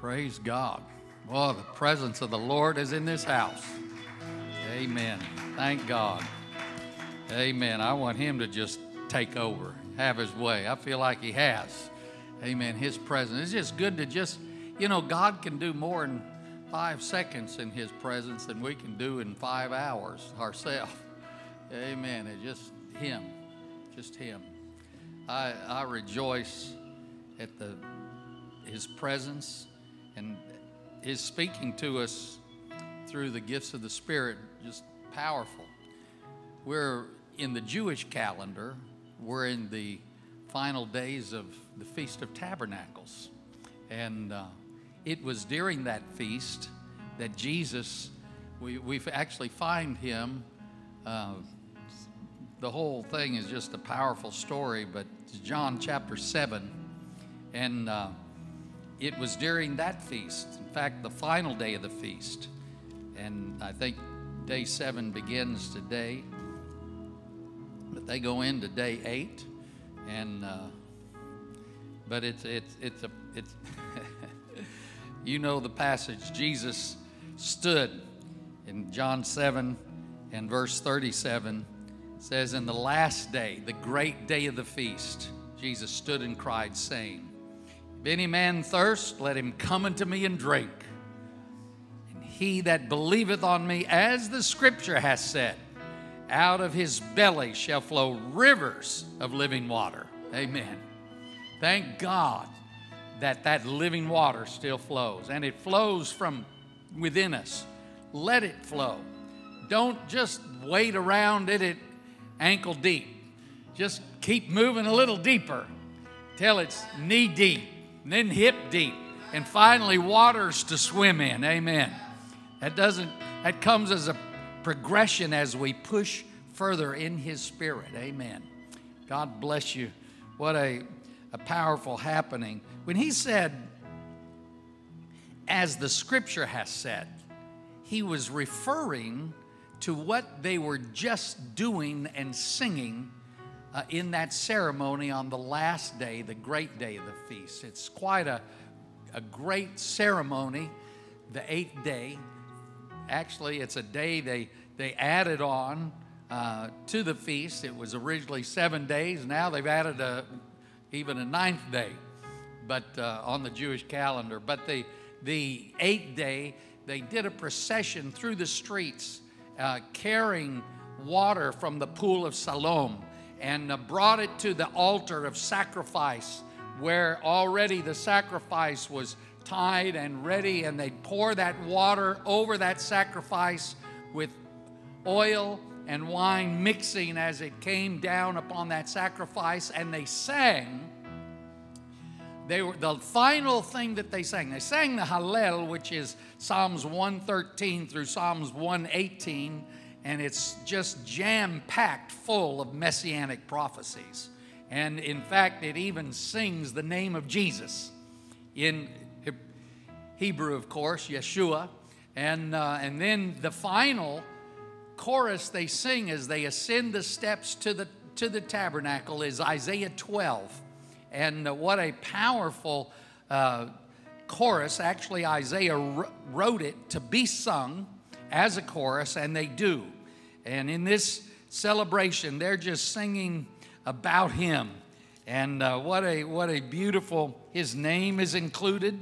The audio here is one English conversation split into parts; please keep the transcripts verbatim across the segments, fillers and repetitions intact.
Praise God. Well, the presence of the Lord is in this house. Amen. Thank God. Amen. I want him to just take over, have his way. I feel like he has. Amen. His presence. It's just good to just, you know, God can do more in five seconds in his presence than we can do in five hours ourselves. Amen. It's just him. Just him. I, I rejoice at the his presence and his speaking to us through the gifts of the Spirit, just powerful. We're in the Jewish calendar. We're in the final days of the Feast of Tabernacles. And uh, it was during that feast that Jesus, we we actually find him. Uh, the whole thing is just a powerful story, but it's John chapter seven. And uh, it was during that feast. In fact, the final day of the feast. And I think day seven begins today, but they go into day eight, and uh, but it's it's it's a it's you know the passage. Jesus stood in John seven and verse thirty-seven says, "In the last day, the great day of the feast, Jesus stood and cried, saying, 'If any man thirst, let him come unto me and drink. He that believeth on me, as the scripture hath said, out of his belly shall flow rivers of living water.'" Amen. Thank God that that living water still flows, and it flows from within us. Let it flow. Don't just wait around it at ankle deep. Just keep moving a little deeper till it's knee deep, and then hip deep, and finally waters to swim in. Amen. That doesn't, that comes as a progression as we push further in his Spirit. Amen. God bless you. What a, a powerful happening. When he said, "as the scripture has said," he was referring to what they were just doing and singing uh, in that ceremony on the last day, the great day of the feast. It's quite a, a great ceremony, the eighth day. Actually, it's a day they, they added on uh, to the feast. It was originally seven days. Now they've added a, even a ninth day, but uh, on the Jewish calendar. But the, the eighth day, they did a procession through the streets uh, carrying water from the pool of Siloam, and uh, brought it to the altar of sacrifice, where already the sacrifice was tied and ready, and they'd pour that water over that sacrifice with oil and wine mixing as it came down upon that sacrifice. And they sang, they were, the final thing that they sang, they sang the Hallel, which is Psalms one thirteen through Psalms one eighteen, and it's just jam-packed full of messianic prophecies. And in fact, it even sings the name of Jesus in Hebrew, of course, Yeshua. And, uh, and then the final chorus they sing as they ascend the steps to the, to the tabernacle is Isaiah twelve. And uh, what a powerful uh, chorus. Actually, Isaiah wrote it to be sung as a chorus, and they do. And in this celebration, they're just singing about him. And uh, what, a, what a beautiful, his name is included.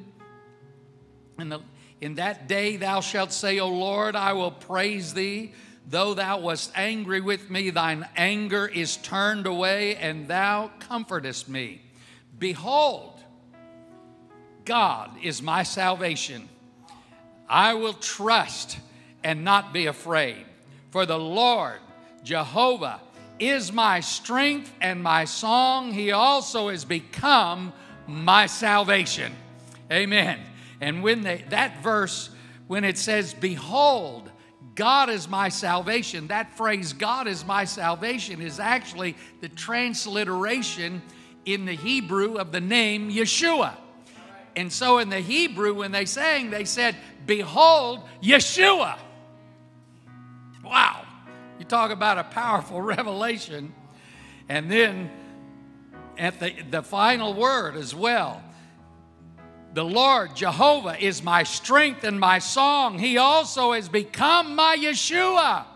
In, the, in that day thou shalt say, "O Lord, I will praise thee. Though thou wast angry with me, thine anger is turned away, and thou comfortest me. Behold, God is my salvation. I will trust and not be afraid. For the Lord, Jehovah, is my strength and my song. He also has become my salvation." Amen. And when they, that verse, when it says, "Behold, God is my salvation," that phrase, "God is my salvation," is actually the transliteration in the Hebrew of the name Yeshua. And so in the Hebrew, when they sang, they said, "Behold, Yeshua." Wow. You talk about a powerful revelation. And then at the, the final word as well, The Lord Jehovah is my strength and my song. He also has become my Yeshua.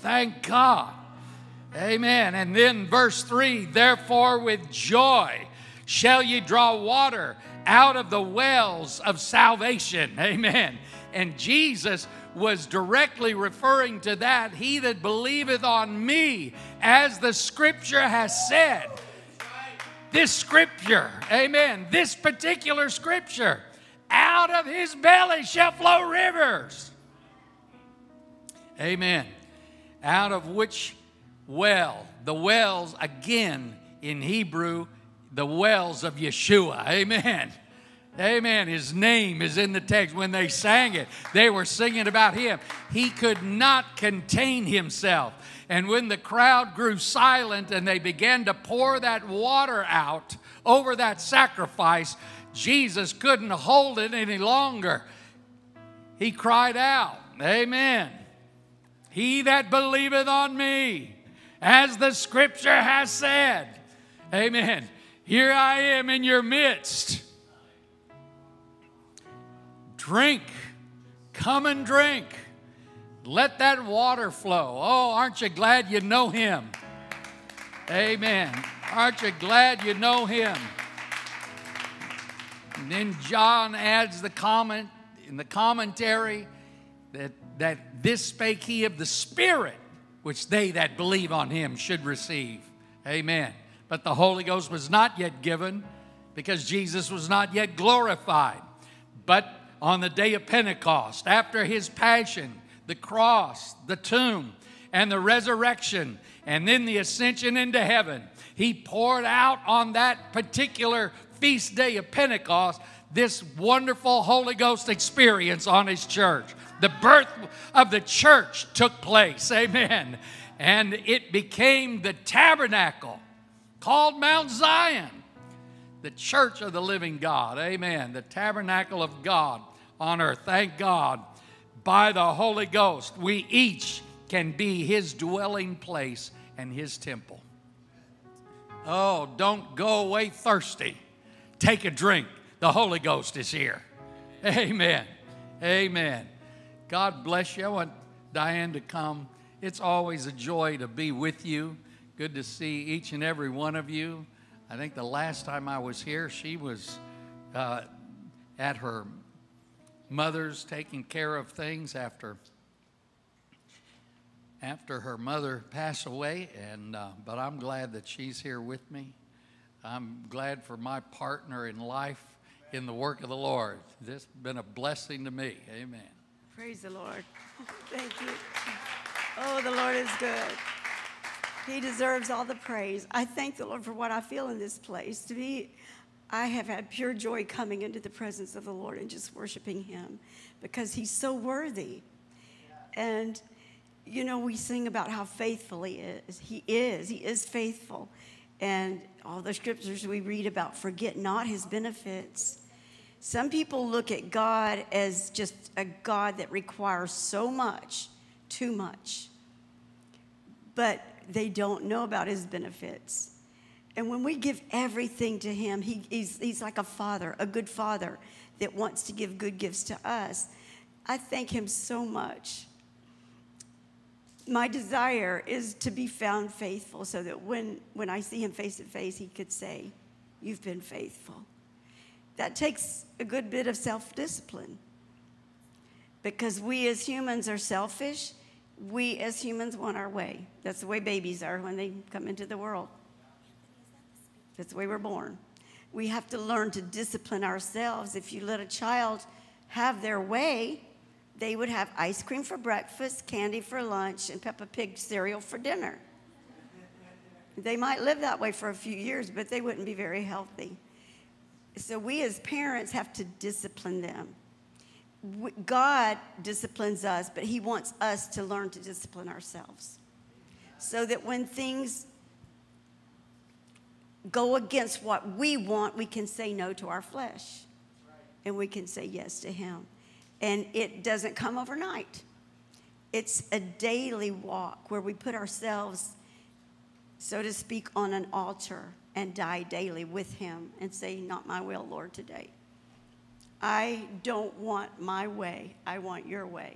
Thank God. Amen. And then verse three, therefore with joy shall ye draw water out of the wells of salvation. Amen. And Jesus was directly referring to that. He that believeth on me, as the Scripture has said. This Scripture, amen, this particular Scripture, out of his belly shall flow rivers. Amen. Out of which well, the wells, again, in Hebrew, the wells of Yeshua. Amen. Amen. His name is in the text. When they sang it, they were singing about him. He could not contain himself. And when the crowd grew silent and they began to pour that water out over that sacrifice, Jesus couldn't hold it any longer. He cried out, amen. He that believeth on me, as the Scripture has said, amen. Here I am in your midst. Drink, come and drink. Let that water flow. Oh, aren't you glad you know him? Amen. Aren't you glad you know him? And then John adds the comment in the commentary that, that this spake he of the Spirit, which they that believe on him should receive. Amen. But the Holy Ghost was not yet given because Jesus was not yet glorified. But on the day of Pentecost, after his passion, the cross, the tomb, and the resurrection, and then the ascension into heaven, he poured out on that particular feast day of Pentecost this wonderful Holy Ghost experience on his church. The birth of the church took place, amen. And it became the tabernacle called Mount Zion, the church of the living God, amen. The tabernacle of God on earth. Thank God, by the Holy Ghost, we each can be his dwelling place and his temple. Oh, don't go away thirsty. Take a drink. The Holy Ghost is here. Amen. Amen. God bless you. I want Diane to come. It's always a joy to be with you. Good to see each and every one of you. I think the last time I was here, she was uh, at her mother's, taking care of things after after her mother passed away, and uh, but I'm glad that she's here with me. I'm glad for my partner in life in the work of the Lord. This has been a blessing to me. Amen. Praise the Lord. Thank you. Oh, the Lord is good. He deserves all the praise. I thank the Lord for what I feel in this place. To be I have had pure joy coming into the presence of the Lord and just worshiping him because he's so worthy. And, you know, we sing about how faithful he is. He is. He is faithful. And all the scriptures we read about, forget not his benefits. Some people look at God as just a God that requires so much, too much. But they don't know about his benefits. And when we give everything to him, he, he's, he's like a father, a good father that wants to give good gifts to us. I thank him so much. My desire is to be found faithful so that when, when I see him face to face, he could say, you've been faithful. That takes a good bit of self-discipline because we as humans are selfish. We as humans want our way. That's the way babies are when they come into the world. That's the way we're born. We have to learn to discipline ourselves. If you let a child have their way, they would have ice cream for breakfast, candy for lunch, and Peppa Pig cereal for dinner. They might live that way for a few years, but they wouldn't be very healthy. So we as parents have to discipline them. God disciplines us, but he wants us to learn to discipline ourselves so that when things go against what we want, we can say no to our flesh. And we can say yes to him. And it doesn't come overnight. It's a daily walk where we put ourselves, so to speak, on an altar and die daily with him and say, not my will, Lord, today. I don't want my way. I want your way.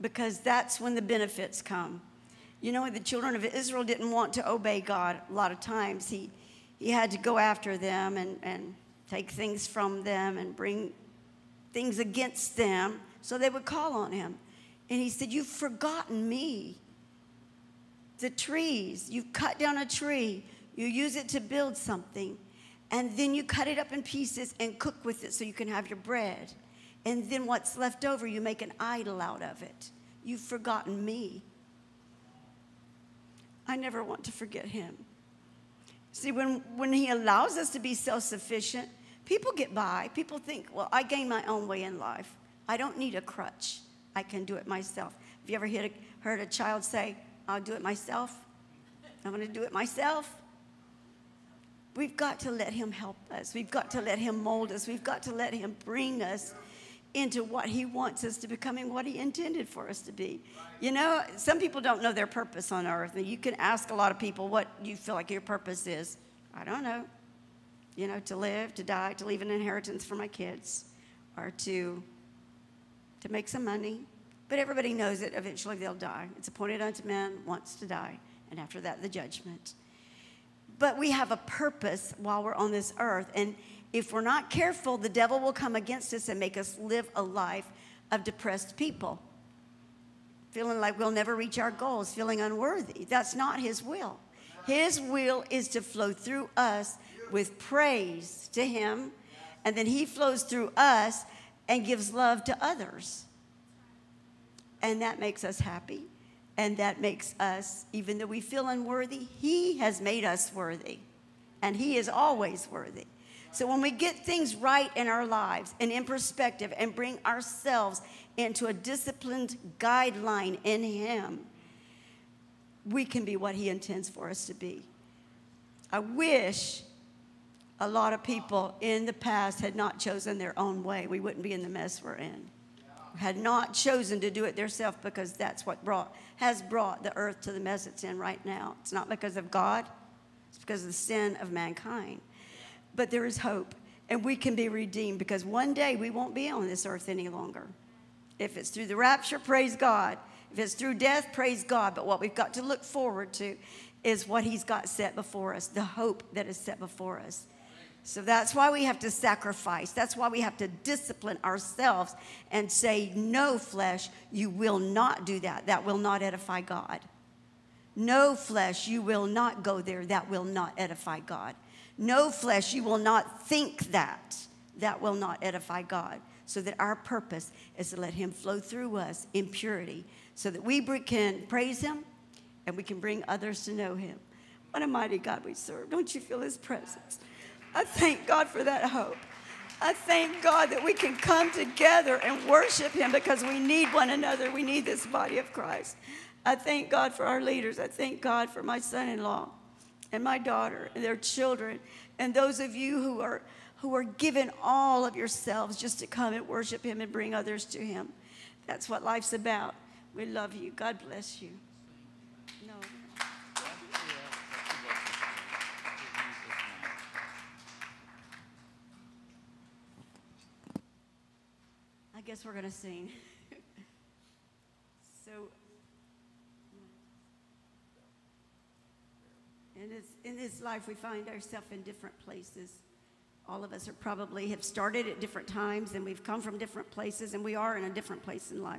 Because that's when the benefits come. You know, the children of Israel didn't want to obey God a lot of times. He, he had to go after them and, and take things from them and bring things against them so they would call on him. And he said, you've forgotten me. The trees, you cut down a tree, you use it to build something, and then you cut it up in pieces and cook with it so you can have your bread. And then what's left over, you make an idol out of it. You've forgotten me. I never want to forget him. See, when, when he allows us to be self-sufficient, people get by. People think, well, I gain my own way in life. I don't need a crutch. I can do it myself. Have you ever heard a, heard a child say, I'll do it myself? I'm going to do it myself. We've got to let him help us. We've got to let him mold us. We've got to let him bring us into what he wants us to become and what he intended for us to be. You know, some people don't know their purpose on earth. You can ask a lot of people what you feel like your purpose is. I don't know. You know, to live, to die, to leave an inheritance for my kids, or to, to make some money. But everybody knows that eventually they'll die. It's appointed unto man once to die, and after that, the judgment. But we have a purpose while we're on this earth, and if we're not careful, the devil will come against us and make us live a life of depressed people, feeling like we'll never reach our goals, feeling unworthy. That's not his will. His will is to flow through us with praise to him, and then he flows through us and gives love to others. And that makes us happy, and that makes us, even though we feel unworthy, he has made us worthy, and he is always worthy. So when we get things right in our lives and in perspective and bring ourselves into a disciplined guideline in him, we can be what he intends for us to be. I wish a lot of people in the past had not chosen their own way. We wouldn't be in the mess we're in. Had not chosen to do it themselves, because that's what brought, has brought the earth to the mess it's in right now. It's not because of God. It's because of the sin of mankind. But there is hope, and we can be redeemed, because one day we won't be on this earth any longer. If it's through the rapture, praise God. If it's through death, praise God. But what we've got to look forward to is what he's got set before us, the hope that is set before us. So that's why we have to sacrifice. That's why we have to discipline ourselves and say, no, flesh, you will not do that. That will not edify God. No, flesh, you will not go there. That will not edify God. No, flesh, you will not think that. That will not edify God. So that our purpose is to let him flow through us in purity, so that we can praise him and we can bring others to know him. What a mighty God we serve. Don't you feel his presence? I thank God for that hope. I thank God that we can come together and worship him, because we need one another. We need this body of Christ. I thank God for our leaders. I thank God for my son-in-law and my daughter and their children, and those of you who are, who are given all of yourselves just to come and worship him and bring others to him. That's what life's about. We love you. God bless you. No. I guess we're going to sing. So... In this, in this life, we find ourselves in different places. All of us are probably have started at different times, and we've come from different places, and we are in a different place in life.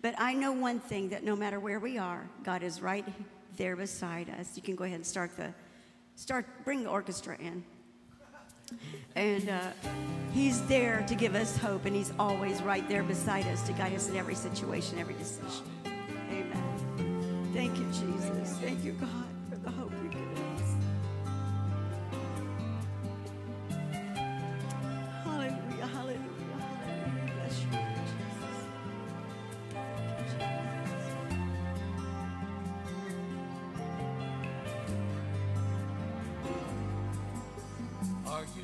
But I know one thing, that no matter where we are, God is right there beside us. You can go ahead and start the, start, bring the orchestra in. And uh, he's there to give us hope, and he's always right there beside us to guide us in every situation, every decision. Amen. Thank you, Jesus. Thank you, God, for the hope we give.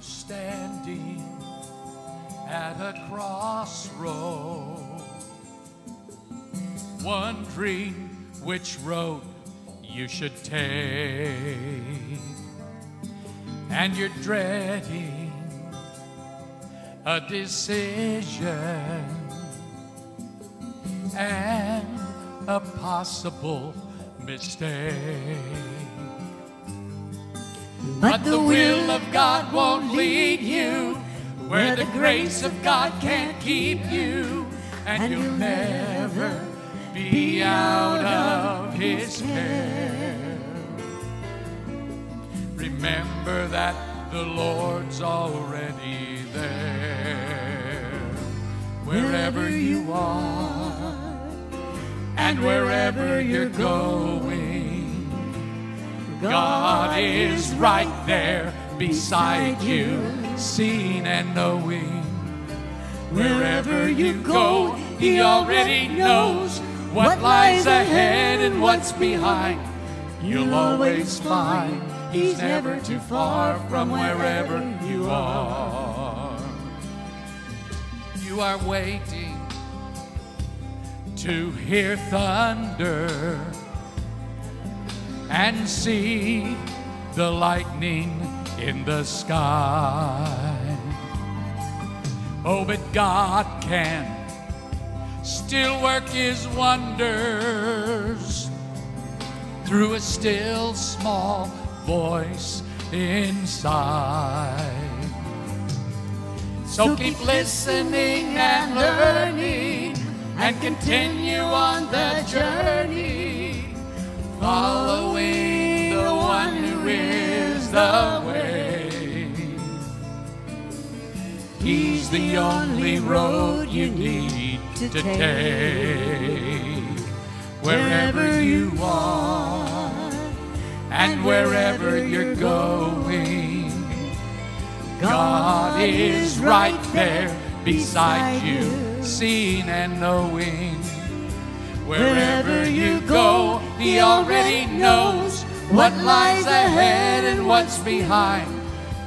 Standing at a crossroad, wondering which road you should take, and you're dreading a decision and a possible mistake. But the will of God won't lead you where the grace of God can't keep you, and you'll never be out of His care. Remember that the Lord's already there, wherever you are and wherever you're going. God is right there beside you, seen and knowing. Wherever you go, He already knows what lies ahead and what's behind. You'll always find He's never too far from wherever you are. You are waiting to hear thunder and see the lightning in the sky. Oh, but God can still work His wonders through a still small voice inside. So keep listening and learning, and continue on the journey, following the one who is the way. He's the only road you need to take. Wherever you are and wherever you're going, God is right there beside you, seen and knowing. Wherever you go, He already knows what lies ahead and what's behind.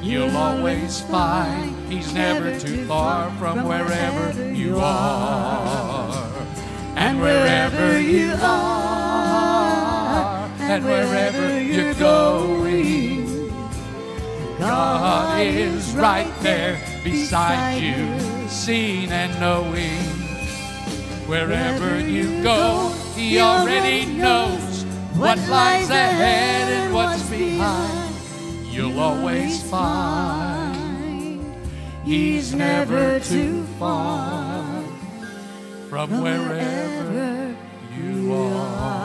You'll always find He's never too far from wherever you are, and wherever you are, and wherever you're going, God is right there beside you, seen and knowing. Wherever you go, He already knows what lies ahead and what's behind. You'll always find He's never too far from wherever you are.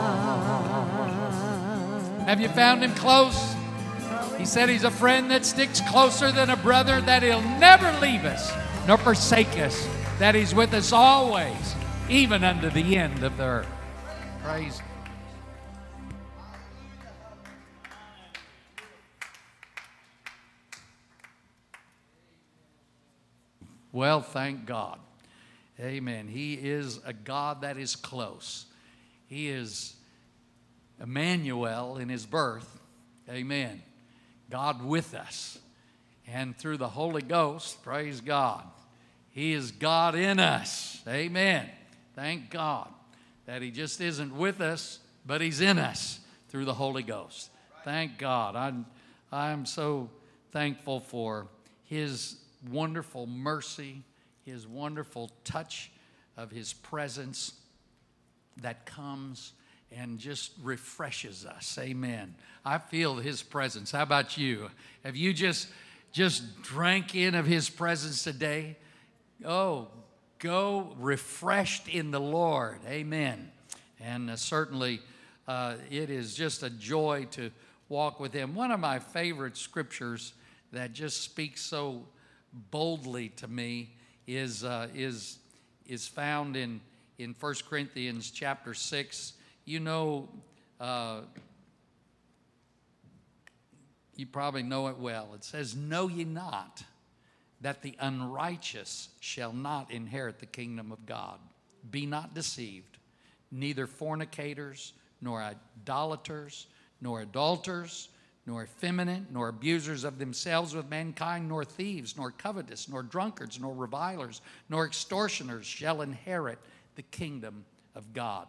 Have you found Him close? He said He's a friend that sticks closer than a brother, that He'll never leave us nor forsake us, that He's with us always, even unto the end of the earth. Praise God. Well, thank God. Amen. He is a God that is close. He is Emmanuel in His birth, amen, God with us. And through the Holy Ghost, praise God, He is God in us, amen. Thank God that He just isn't with us, but He's in us through the Holy Ghost. Thank God. I'm, I'm so thankful for His wonderful mercy, His wonderful touch of His presence that comes and just refreshes us. Amen. I feel His presence. How about you? Have you just, just drank in of His presence today? Oh, go refreshed in the Lord. Amen. And uh, certainly uh, it is just a joy to walk with Him. One of my favorite scriptures that just speaks so boldly to me is, uh, is, is found in, in First Corinthians chapter six. You know, uh, you probably know it well. It says, "Know ye not that the unrighteous shall not inherit the kingdom of God? Be not deceived. Neither fornicators, nor idolaters, nor adulterers, nor effeminate, nor abusers of themselves with mankind, nor thieves, nor covetous, nor drunkards, nor revilers, nor extortioners shall inherit the kingdom of God."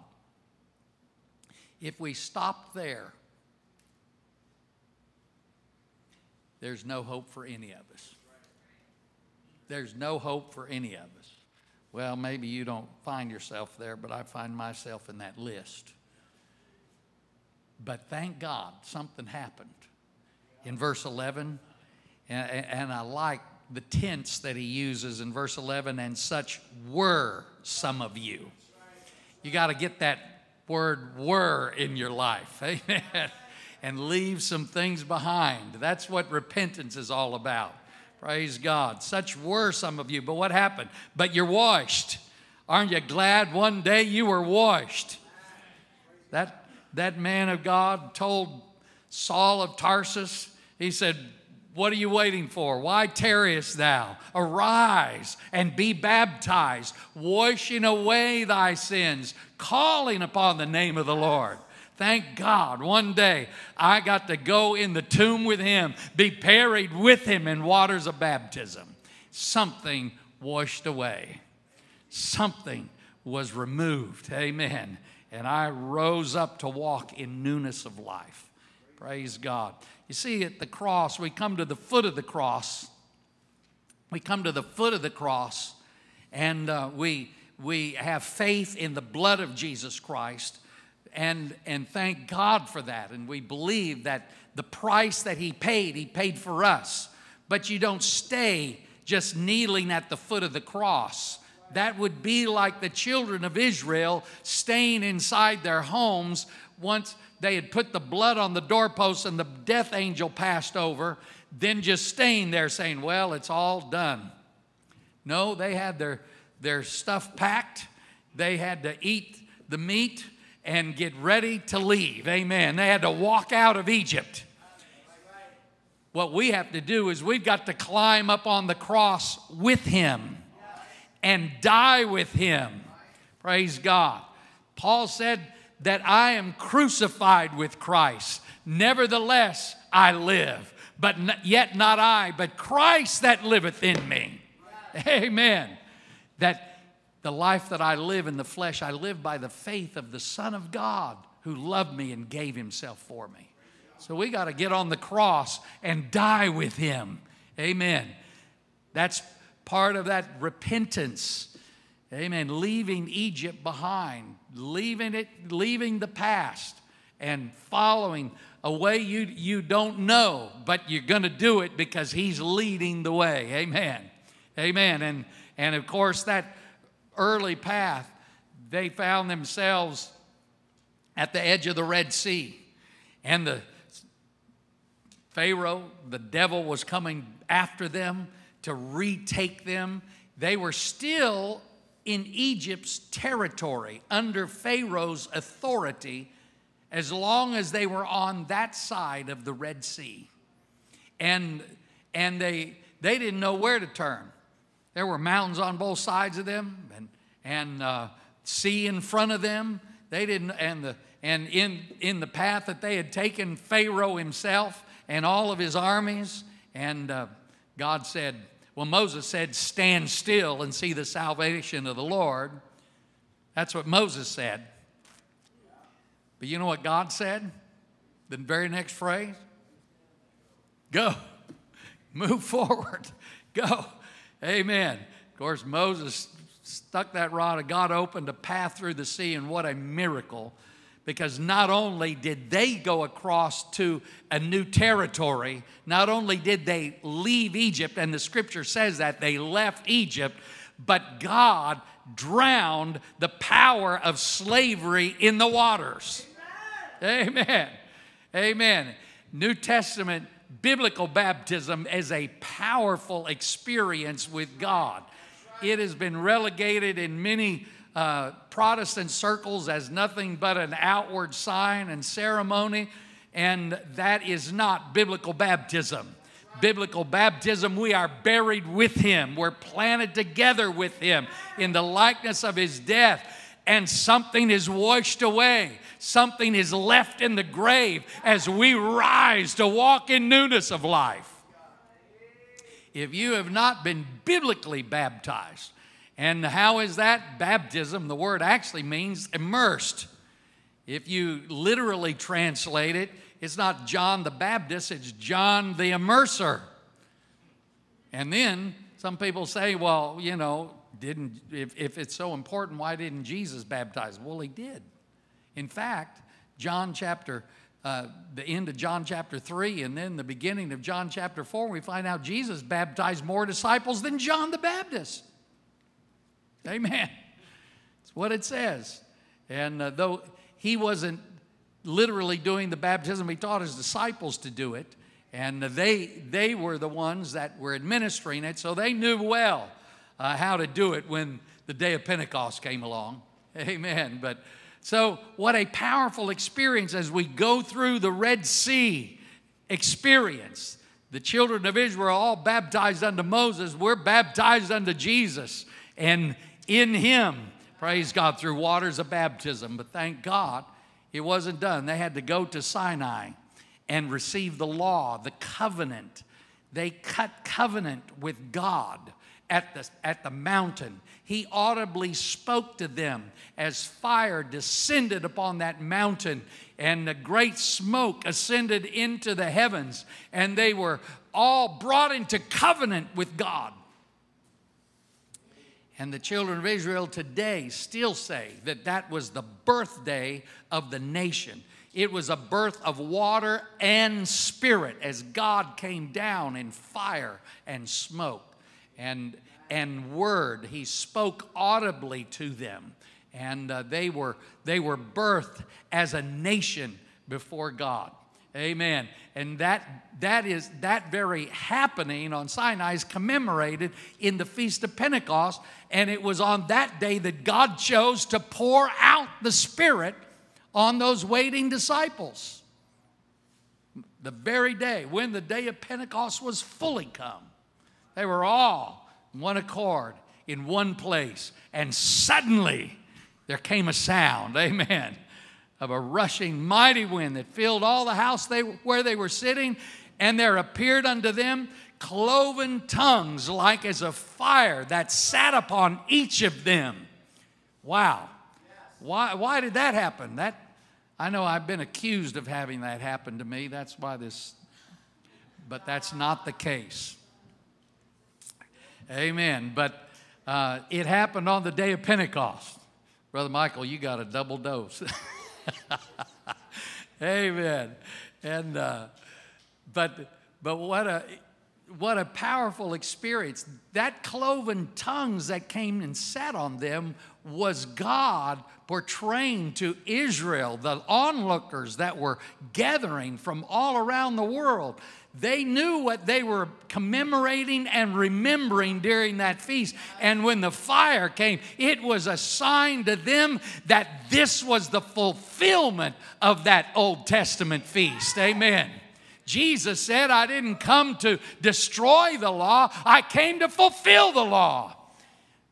If we stop there, there's no hope for any of us. there's no hope for any of us. Well, maybe you don't find yourself there, but I find myself in that list. But thank God something happened in verse eleven. And, and I like the tense that he uses in verse eleven, and such were some of you. You got to get that word were in your life. Amen. And leave some things behind. That's what repentance is all about. Praise God. Such were some of you. But what happened? But you're washed. Aren't you glad one day you were washed? That, that man of God told Saul of Tarsus, he said, what are you waiting for? Why tarriest thou? Arise and be baptized, washing away thy sins, calling upon the name of the Lord. Thank God one day I got to go in the tomb with him, be buried with him in waters of baptism. Something washed away. Something was removed. Amen. And I rose up to walk in newness of life. Praise God. You see, at the cross, we come to the foot of the cross. We come to the foot of the cross, and uh, we, we have faith in the blood of Jesus Christ. And, and thank God for that. And we believe that the price that he paid, he paid for us. But you don't stay just kneeling at the foot of the cross. That would be like the children of Israel staying inside their homes once they had put the blood on the doorpost and the death angel passed over, then just staying there saying, well, it's all done. No, they had their, their stuff packed. They had to eat the meat and get ready to leave. Amen. They had to walk out of Egypt. What we have to do is we've got to climb up on the cross with him and die with him. Praise God. Paul said that I am crucified with Christ. Nevertheless, I live. But yet not I, but Christ that liveth in me. Amen. That the life that I live in the flesh, I live by the faith of the Son of God who loved me and gave himself for me. So we got to get on the cross and die with him. Amen. That's part of that repentance. Amen. Leaving Egypt behind, leaving it, leaving the past and following a way you, you don't know, but you're going to do it because he's leading the way. Amen. Amen. And, and of course that early path, they found themselves at the edge of the Red Sea. And the Pharaoh, the devil, was coming after them to retake them. They were still in Egypt's territory, under Pharaoh's authority, as long as they were on that side of the Red Sea. And, and they, they didn't know where to turn. There were mountains on both sides of them, and and uh, sea in front of them. They didn't, and the and in in the path that they had taken, Pharaoh himself and all of his armies. And uh, God said, well, Moses said, stand still and see the salvation of the Lord. That's what Moses said. But you know what God said? The very next phrase, go, move forward, go. Amen. Of course, Moses stuck that rod, and God opened a path through the sea, and what a miracle. Because not only did they go across to a new territory, not only did they leave Egypt, and the scripture says that they left Egypt, but God drowned the power of slavery in the waters. Amen. Amen. Amen. New Testament biblical baptism is a powerful experience with God. It has been relegated in many uh, Protestant circles as nothing but an outward sign and ceremony, and that is not biblical baptism. Biblical baptism, we are buried with him. We're planted together with him in the likeness of his death. And something is washed away. Something is left in the grave as we rise to walk in newness of life. If you have not been biblically baptized, and how is that? Baptism, the word actually means immersed. If you literally translate it, it's not John the Baptist, it's John the Immerser. And then some people say, well, you know, didn't if, if it's so important, why didn't Jesus baptize? Well, he did. In fact, John chapter, uh, the end of John chapter three and then the beginning of John chapter four, we find out Jesus baptized more disciples than John the Baptist. Amen. That's what it says. And uh, though he wasn't literally doing the baptism, he taught his disciples to do it. And they, they were the ones that were administering it, so they knew well uh, how to do it when the day of Pentecost came along. Amen. But so what a powerful experience as we go through the Red Sea experience. The children of Israel are all baptized unto Moses. We're baptized unto Jesus and in him, praise God, through waters of baptism. But thank God it wasn't done. They had to go to Sinai and receive the law, the covenant. They cut covenant with God at the, at the mountain. He audibly spoke to them as fire descended upon that mountain and the great smoke ascended into the heavens, and they were all brought into covenant with God. And the children of Israel today still say that that was the birthday of the nation. It was a birth of water and spirit as God came down in fire and smoke and, and word. He spoke audibly to them, and uh, they, were, they were birthed as a nation before God. Amen. And that, that, is, that very happening on Sinai is commemorated in the Feast of Pentecost, and it was on that day that God chose to pour out the Spirit on those waiting disciples. The very day when the day of Pentecost was fully come, they were all in one accord in one place. And suddenly there came a sound, amen, of a rushing mighty wind that filled all the house they, where they were sitting. And there appeared unto them cloven tongues like as a fire that sat upon each of them. Wow. Why, why did that happen? That, I know I've been accused of having that happen to me. That's why this, but that's not the case. Amen. But uh, it happened on the day of Pentecost. Brother Michael, you got a double dose. Amen. And, uh, but but what a, what a powerful experience. That cloven tongues that came and sat on them was God portraying to Israel, the onlookers that were gathering from all around the world. They knew what they were commemorating and remembering during that feast. And when the fire came, it was a sign to them that this was the fulfillment of that Old Testament feast. Amen. Jesus said, I didn't come to destroy the law. I came to fulfill the law.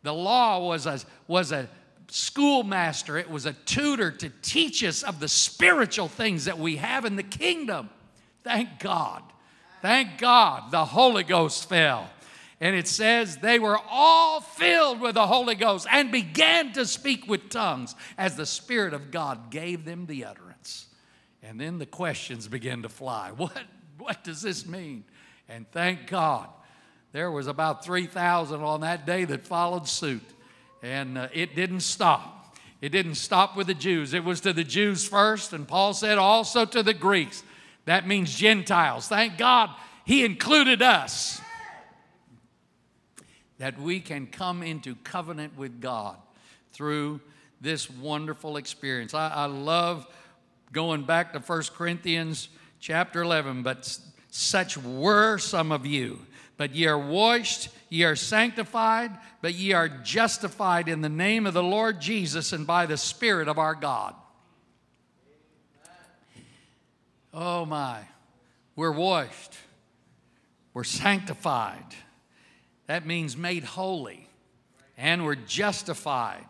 The law was a, was a schoolmaster. It was a tutor to teach us of the spiritual things that we have in the kingdom. Thank God. Thank God the Holy Ghost fell. And it says they were all filled with the Holy Ghost and began to speak with tongues as the Spirit of God gave them the utterance. And then the questions began to fly. What, what does this mean? And thank God, there was about three thousand on that day that followed suit. And uh, it didn't stop. It didn't stop with the Jews. It was to the Jews first. And Paul said also to the Greeks. That means Gentiles. Thank God he included us. That we can come into covenant with God through this wonderful experience. I, I love going back to First Corinthians chapter eleven, but such were some of you. But ye are washed, ye are sanctified, but ye are justified in the name of the Lord Jesus and by the Spirit of our God. Oh my, we're washed, we're sanctified. That means made holy, and we're justified,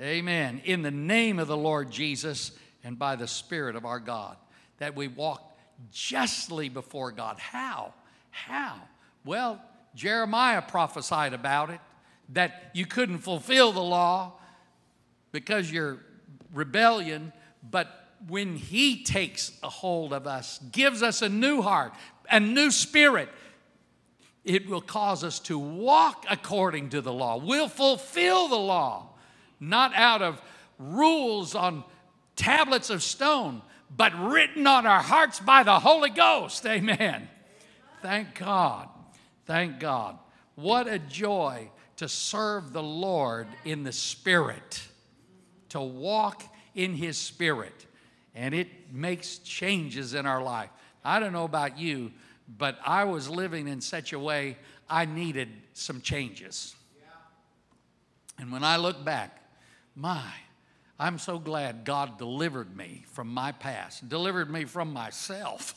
amen, in the name of the Lord Jesus and by the Spirit of our God, that we walk justly before God. How? How? Well, Jeremiah prophesied about it, that you couldn't fulfill the law because your rebellion, but when he takes a hold of us, gives us a new heart, a new spirit, it will cause us to walk according to the law. We'll fulfill the law, not out of rules on tablets of stone, but written on our hearts by the Holy Ghost. Amen. Thank God. Thank God. What a joy to serve the Lord in the Spirit, to walk in His Spirit. And it makes changes in our life. I don't know about you, but I was living in such a way I needed some changes. And when I look back, my, I'm so glad God delivered me from my past, delivered me from myself,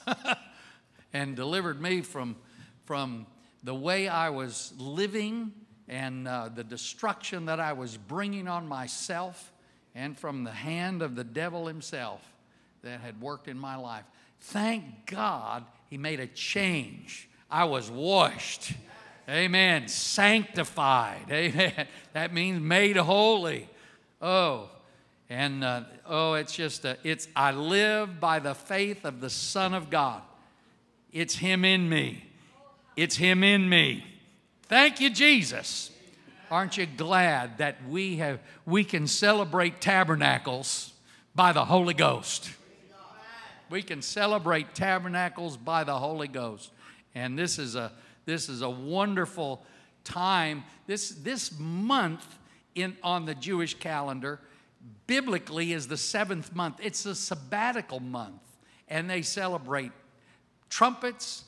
and delivered me from, from the way I was living and uh, the destruction that I was bringing on myself, and from the hand of the devil himself that had worked in my life. Thank God He made a change. I was washed. Amen. Sanctified. Amen. That means made holy. Oh, and uh, oh, it's just, a, it's, I live by the faith of the Son of God. It's Him in me. It's Him in me. Thank you, Jesus. Aren't you glad that we have, we can celebrate tabernacles by the Holy Ghost? We can celebrate tabernacles by the Holy Ghost. And this is a, this is a wonderful time. This, this month in, on the Jewish calendar, biblically, is the seventh month. It's a sabbatical month. And they celebrate trumpets,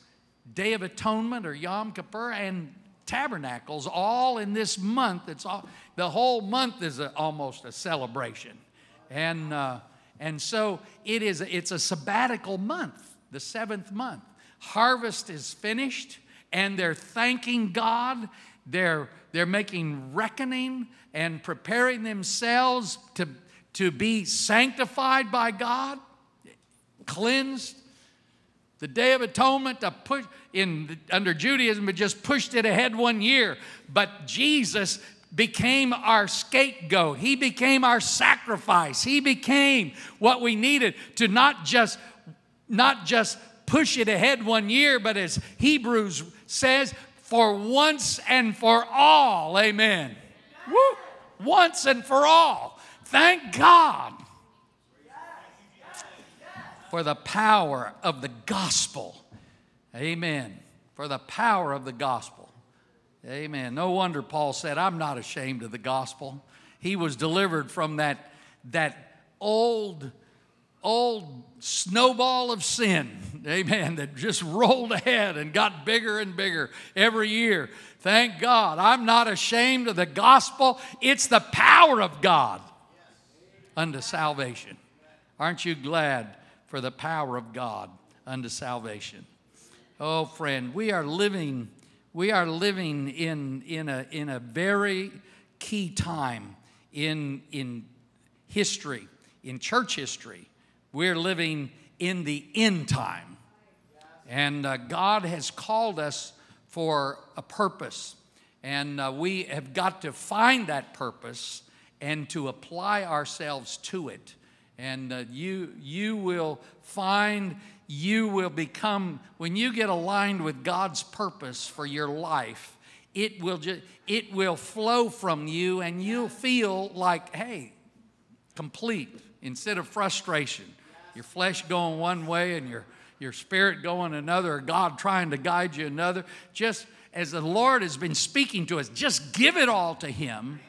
Day of Atonement or Yom Kippur, and tabernacles all in this month. It's all, the whole month is a, almost a celebration. And, uh, and so it is, it's a sabbatical month, the seventh month. Harvest is finished, and they're thanking God. They're, they're making reckoning and preparing themselves to, to be sanctified by God, cleansed. The Day of Atonement, to push in under Judaism, it just pushed it ahead one year. But Jesus became our scapegoat. He became our sacrifice. He became what we needed to not just, not just push it ahead one year, but as Hebrews says, for once and for all. Amen. Woo. Once and for all. Thank God for the power of the gospel. Amen. For the power of the gospel. Amen. No wonder Paul said, I'm not ashamed of the gospel. He was delivered from that, that old, old snowball of sin. Amen. That just rolled ahead and got bigger and bigger every year. Thank God. I'm not ashamed of the gospel. It's the power of God unto salvation. Aren't you glad for the power of God unto salvation? Oh, friend, we are living, we are living in, in, a, in a very key time in, in history, in church history. We're living in the end time. And uh, God has called us for a purpose. And uh, we have got to find that purpose and to apply ourselves to it. And uh, you, you will find, you will become, when you get aligned with God's purpose for your life, it will, just, it will flow from you, and you'll feel like, hey, complete, instead of frustration. Your flesh going one way and your, your spirit going another, or God trying to guide you another. Just as the Lord has been speaking to us, just give it all to Him.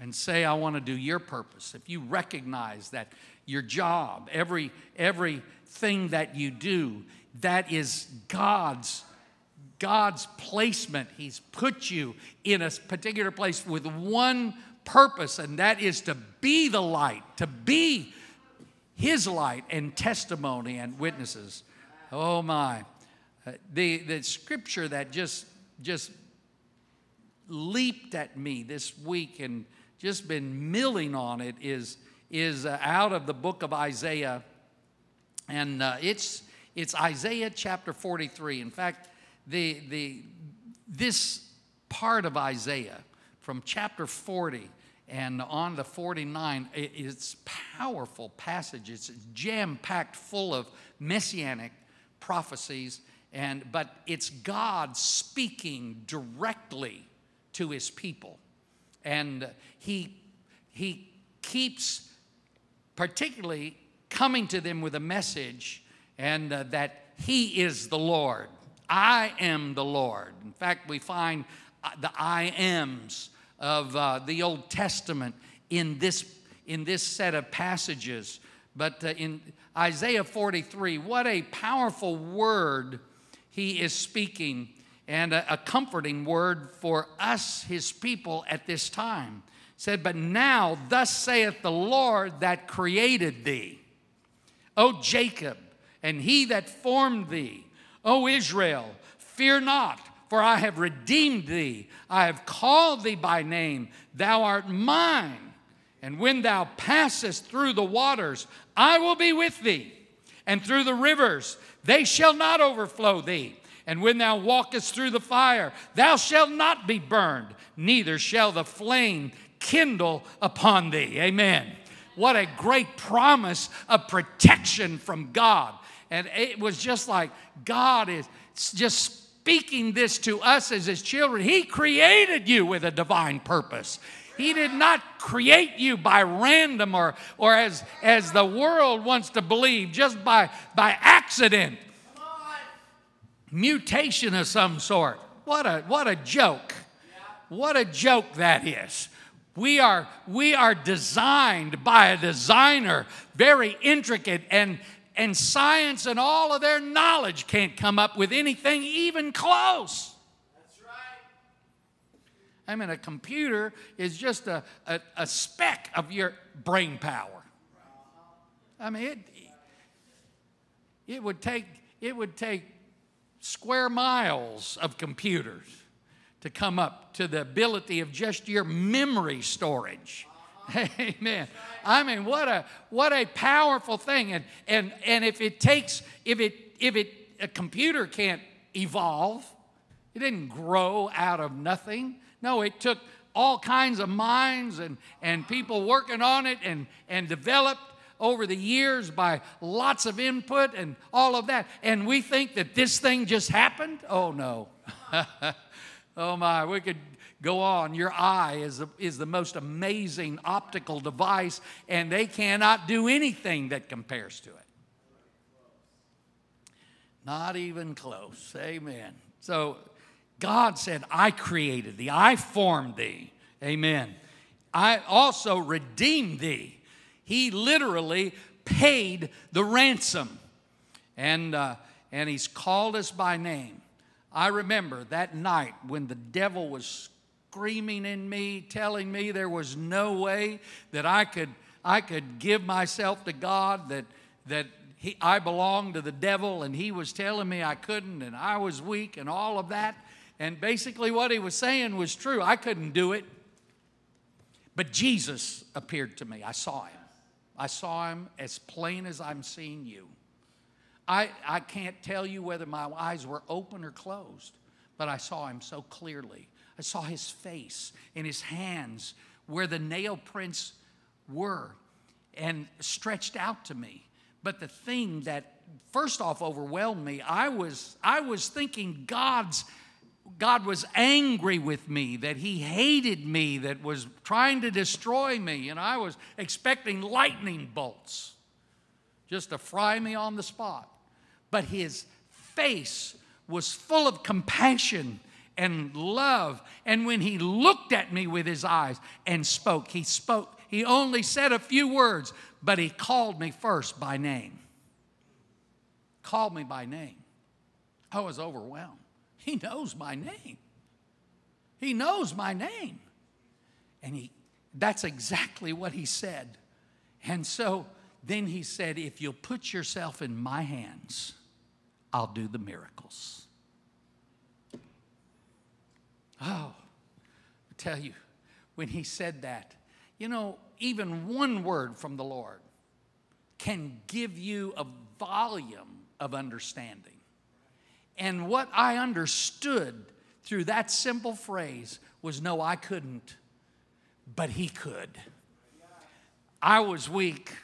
And say, I want to do your purpose. If you recognize that your job, every, everything that you do, that is God's, God's placement. He's put you in a particular place with one purpose, and that is to be the light, to be His light and testimony and witnesses. Oh, my. The, the scripture that just, just leaped at me this week and just been milling on it is, is uh, out of the book of Isaiah. And uh, it's, it's Isaiah chapter forty-three. In fact, the, the, this part of Isaiah from chapter forty and on to forty-nine, it, it's powerful passage. It's jam-packed full of messianic prophecies And, but it's God speaking directly to his people. And he, he keeps particularly coming to them with a message, and uh, that he is the Lord. I am the Lord. In fact, we find the I ams of uh, the Old Testament in this, in this set of passages. But uh, in Isaiah forty-three, what a powerful word he is speaking, and a, a comforting word for us, his people, at this time. It said, but now thus saith the Lord that created thee, O Jacob, and he that formed thee, O Israel, fear not, for I have redeemed thee. I have called thee by name. Thou art mine. And when thou passest through the waters, I will be with thee. And through the rivers, they shall not overflow thee. And when thou walkest through the fire, thou shalt not be burned, neither shall the flame kindle upon thee. Amen. What a great promise of protection from God. And it was just like God is just speaking this to us as his children. He created you with a divine purpose. He did not create you by random, or, or as, as the world wants to believe, just by, by accident. Mutation of some sort. What a, what a joke. What a joke that is. We are, we are designed by a designer, very intricate, and, and science and all of their knowledge can't come up with anything even close. That's right. I mean, a computer is just a, a, a speck of your brain power. I mean, it, it, would take, it would take square miles of computers to come up to the ability of just your memory storage. Uh-huh. Amen. I mean, what a what a powerful thing. And and and if it takes, if it if it a computer can't evolve, it didn't grow out of nothing. No, it took all kinds of minds and and people working on it, and and developed over the years by lots of input and all of that. And we think that this thing just happened? Oh no. Oh my, we could go on. Your eye is the, is the most amazing optical device, and they cannot do anything that compares to it. Not even close. Amen. So God said, I created thee. I formed thee. Amen. I also redeemed thee. He literally paid the ransom. And, uh, and he's called us by name. I remember that night when the devil was screaming in me, telling me there was no way that I could, I could give myself to God, that, that he, I belonged to the devil, and he was telling me I couldn't, and I was weak, and all of that. And basically what he was saying was true. I couldn't do it. But Jesus appeared to me. I saw him. I saw him as plain as I'm seeing you. I, I can't tell you whether my eyes were open or closed, but I saw him so clearly. I saw his face and his hands where the nail prints were, and stretched out to me. But the thing that first off overwhelmed me, I was, I was thinking God's, God was angry with me, that he hated me, that was trying to destroy me, and I was expecting lightning bolts just to fry me on the spot. But his face was full of compassion and love. And when he looked at me with his eyes and spoke, he spoke. He only said a few words, but he called me first by name. Called me by name. I was overwhelmed. He knows my name. He knows my name. And he, that's exactly what he said. And so then he said, if you'll put yourself in my hands, I'll do the miracles. Oh, I tell you, when he said that, you know, even one word from the Lord can give you a volume of understanding. And what I understood through that simple phrase was, no, I couldn't, but he could. I was weak.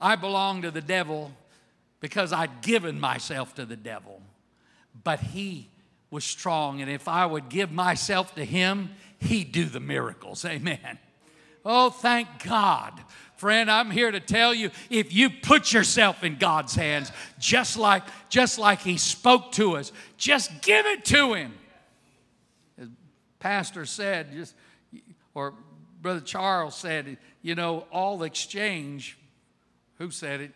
I belonged to the devil because I'd given myself to the devil. But he was strong, and if I would give myself to him, he'd do the miracles. Amen. Oh, thank God. Friend, I'm here to tell you, if you put yourself in God's hands, just like, just like he spoke to us, just give it to him. As Pastor said, just, or Brother Charles said, you know, all exchange, who said it?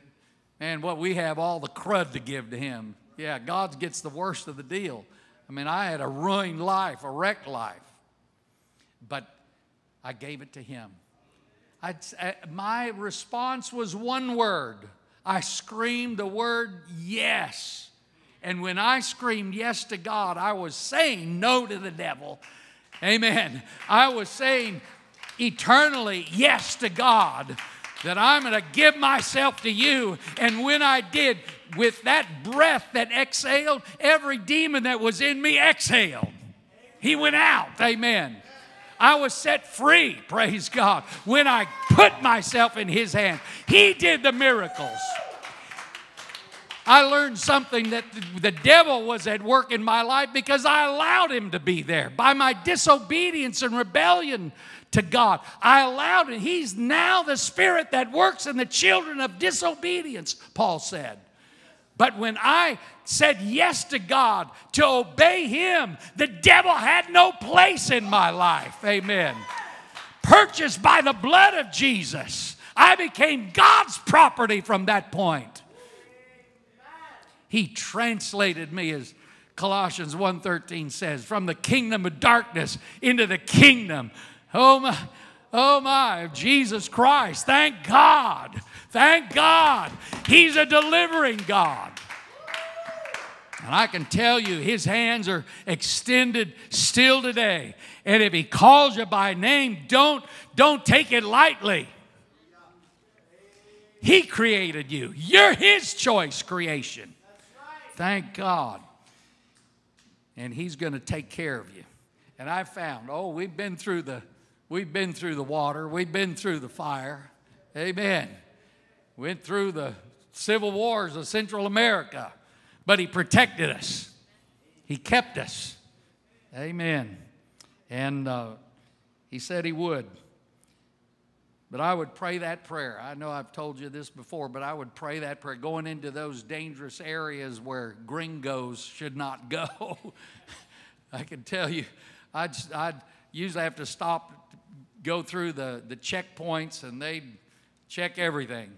Man, what we have, all the crud to give to him. Yeah, God gets the worst of the deal. I mean, I had a ruined life, a wrecked life, but I gave it to him. I, my response was one word. I screamed the word yes. And when I screamed yes to God, I was saying no to the devil. Amen. I was saying eternally yes to God, that I'm going to give myself to you. And when I did, with that breath that exhaled, every demon that was in me exhaled. He went out. Amen. I was set free, praise God, when I put myself in his hand. He did the miracles. I learned something, that the devil was at work in my life because I allowed him to be there. By my disobedience and rebellion to God, I allowed him. He's now the spirit that works in the children of disobedience, Paul said. But when I said yes to God, to obey him, the devil had no place in my life. Amen. Purchased by the blood of Jesus, I became God's property from that point. He translated me, as Colossians one thirteen says, from the kingdom of darkness into the kingdom. Oh my, oh my, Jesus Christ. Thank God. Thank God. He's a delivering God. And I can tell you, his hands are extended still today. And if he calls you by name, don't, don't take it lightly. He created you. You're his choice creation. Thank God. And he's going to take care of you. And I found, oh, we've been through the, we've been through the water. We've been through the fire. Amen. Went through the civil wars of Central America, but he protected us. He kept us. Amen. And uh, he said he would. But I would pray that prayer. I know I've told you this before, but I would pray that prayer going into those dangerous areas where gringos should not go. I can tell you, I'd, I'd usually have to stop, go through the, the checkpoints, and they'd check everything,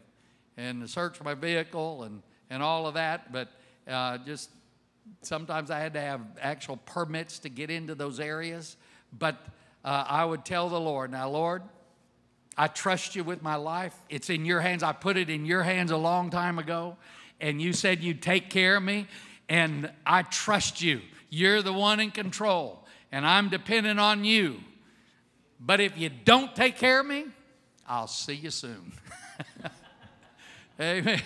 and search my vehicle and, and all of that. But uh, just sometimes I had to have actual permits to get into those areas. But uh, I would tell the Lord, now, Lord, I trust you with my life. It's in your hands. I put it in your hands a long time ago. And you said you'd take care of me. And I trust you. You're the one in control. And I'm dependent on you. But if you don't take care of me, I'll see you soon. Amen.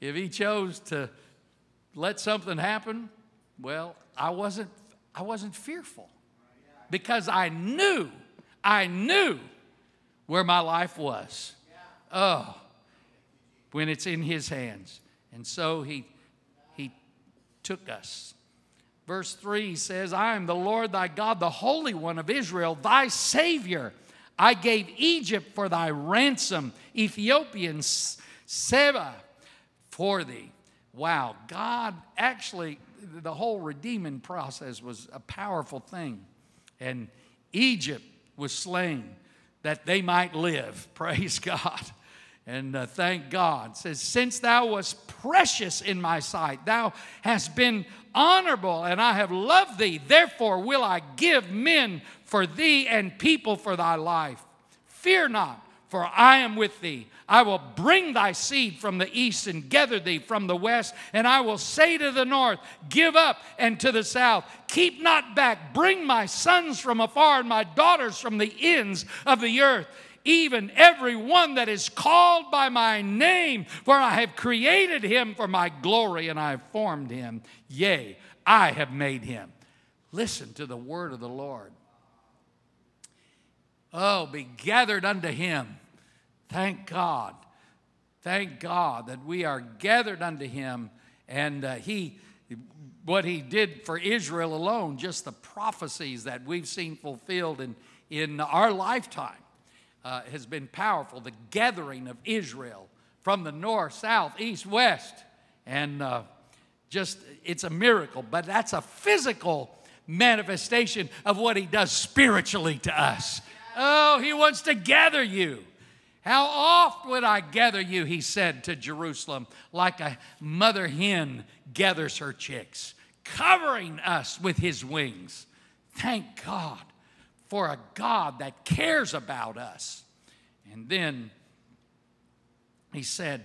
If he chose to let something happen, well, I wasn't, I wasn't fearful, because I knew, I knew where my life was. Oh, when it's in his hands. And so he, he took us. Verse three says, I am the Lord thy God, the Holy One of Israel, thy Savior. I gave Egypt for thy ransom, Ethiopians Seba for thee. Wow, God actually, the whole redeeming process was a powerful thing. And Egypt was slain that they might live. Praise God. And uh, thank God. It says, since thou wast precious in my sight, thou hast been honorable, and I have loved thee. Therefore will I give men for thee and people for thy life. Fear not, for I am with thee. I will bring thy seed from the east and gather thee from the west. And I will say to the north, give up, and to the south, keep not back. Bring my sons from afar and my daughters from the ends of the earth, even every one that is called by my name. For I have created him for my glory, and I have formed him. Yea, I have made him. Listen to the word of the Lord. Oh, be gathered unto him. Thank God. Thank God that we are gathered unto him. And uh, he, what he did for Israel alone, just the prophecies that we've seen fulfilled in, in our lifetime uh, has been powerful. The gathering of Israel from the north, south, east, west, and uh, just it's a miracle. But that's a physical manifestation of what he does spiritually to us. Oh, he wants to gather you. How oft would I gather you, he said to Jerusalem, like a mother hen gathers her chicks, covering us with his wings. Thank God for a God that cares about us. And then he said,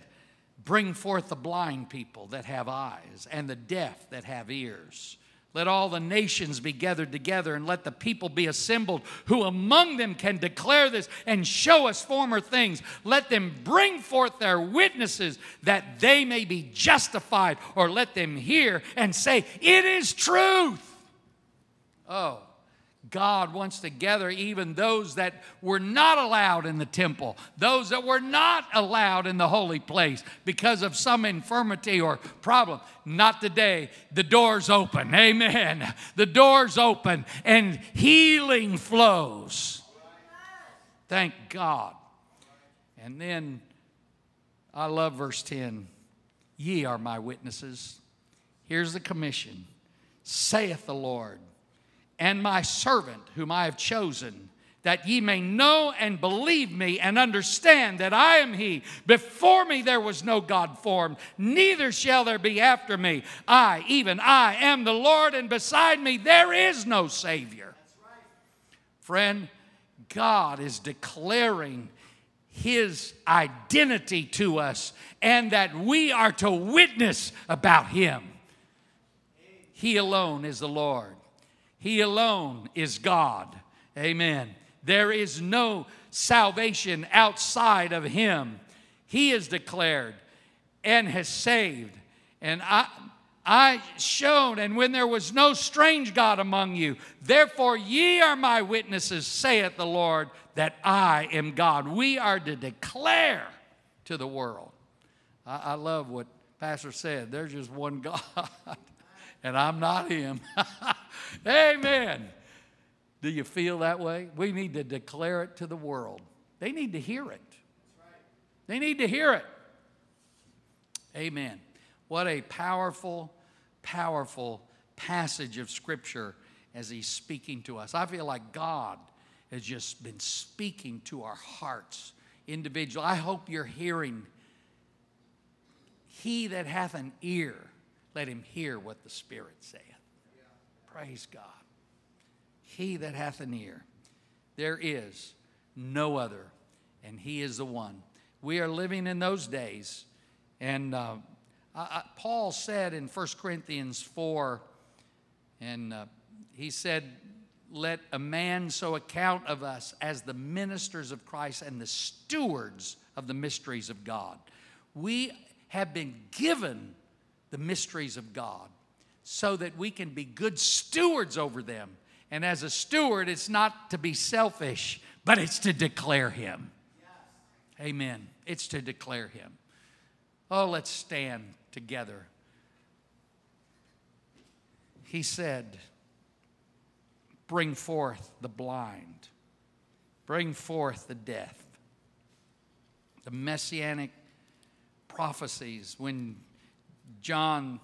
bring forth the blind people that have eyes and the deaf that have ears. Let all the nations be gathered together, and let the people be assembled, who among them can declare this and show us former things. Let them bring forth their witnesses, that they may be justified, or let them hear and say, it is truth. Oh, God wants to gather even those that were not allowed in the temple, those that were not allowed in the holy place because of some infirmity or problem. Not today. The door's open. Amen. The door's open and healing flows. Thank God. And then I love verse ten. Ye are my witnesses. Here's the commission. Saith the Lord, and my servant whom I have chosen, that ye may know and believe me and understand that I am he. Before me there was no God formed, neither shall there be after me. I, even I, am the Lord, and beside me there is no Savior. That's right. Friend, God is declaring his identity to us, and that we are to witness about him. He alone is the Lord. He alone is God. Amen. There is no salvation outside of him. He is declared and has saved. And I, I shone, and when there was no strange God among you, therefore ye are my witnesses, saith the Lord, that I am God. We are to declare to the world. I, I love what Pastor said. There's just one God. And I'm not him. Amen. Do you feel that way? We need to declare it to the world. They need to hear it. That's right. They need to hear it. Amen. What a powerful, powerful passage of Scripture as he's speaking to us. I feel like God has just been speaking to our hearts individually. I hope you're hearing. He that hath an ear, let him hear what the Spirit saith. Praise God. He that hath an ear. There is no other, and he is the one. We are living in those days. And uh, I, I, Paul said in First Corinthians four, and uh, he said, let a man so account of us as the ministers of Christ and the stewards of the mysteries of God. We have been given the mysteries of God, so that we can be good stewards over them. And as a steward, it's not to be selfish, but it's to declare him. Yes. Amen. It's to declare him. Oh, let's stand together. He said, bring forth the blind. Bring forth the deaf. The messianic prophecies when John,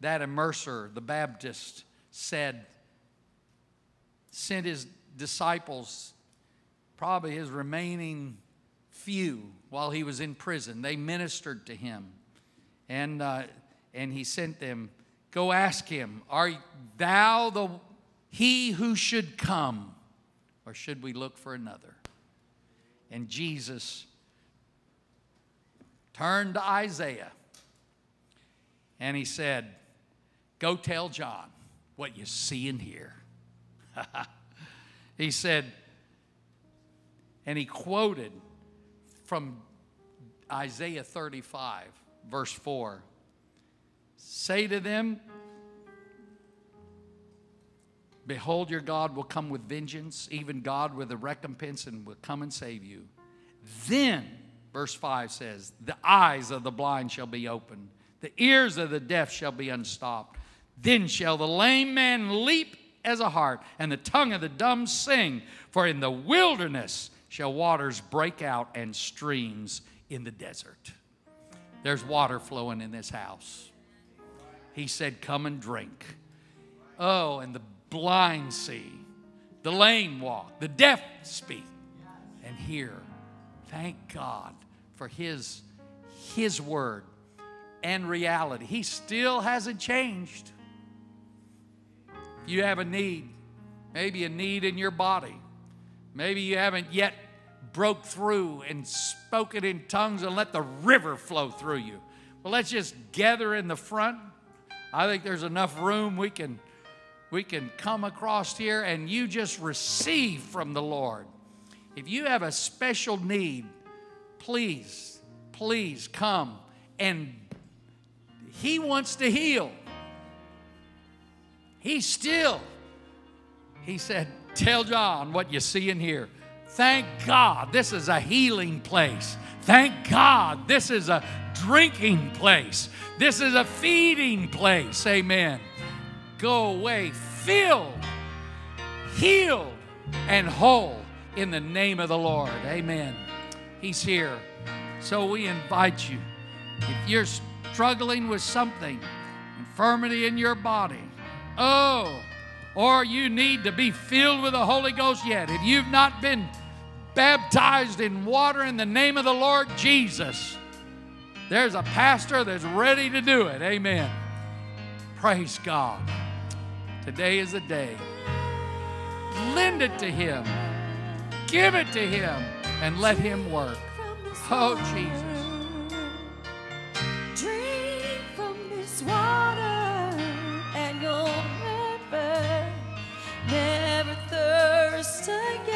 that immerser, the Baptist, said, sent his disciples, probably his remaining few, while he was in prison. They ministered to him. And, uh, and he sent them, go ask him, are thou the he who should come, or should we look for another? And Jesus turned to Isaiah. And he said, go tell John what you see and hear. He said, and he quoted from Isaiah thirty-five, verse four. Say to them, behold, your God will come with vengeance, even God with a recompense, and will come and save you. Then, verse five says, the eyes of the blind shall be opened. The ears of the deaf shall be unstopped. Then shall the lame man leap as a hart, and the tongue of the dumb sing. For in the wilderness shall waters break out, and streams in the desert. There's water flowing in this house. He said, come and drink. Oh, and the blind see, the lame walk, the deaf speak. And hear. Thank God for His, His word and reality. He still hasn't changed. If you have a need, maybe a need in your body, maybe you haven't yet broke through and spoken in tongues and let the river flow through you. Well, let's just gather in the front. I think there's enough room we can, we can come across here, and you just receive from the Lord. If you have a special need, please, please come. And He wants to heal. He still, He said, tell John what you see and hear. Thank God this is a healing place. Thank God this is a drinking place. This is a feeding place. Amen. Go away filled, healed, and whole. In the name of the Lord, amen. He's here. So we invite you. If you're struggling with something, infirmity in your body, oh, or you need to be filled with the Holy Ghost yet, if you've not been baptized in water in the name of the Lord Jesus, there's a pastor that's ready to do it, amen. Praise God. Today is the day. Lend it to Him. Give it to Him and let Him work. Oh, Jesus. Drink from this water and you'll never, never thirst again.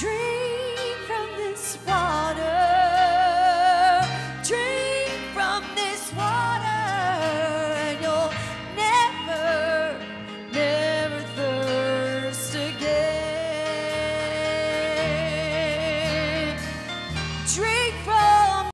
Drink from this water.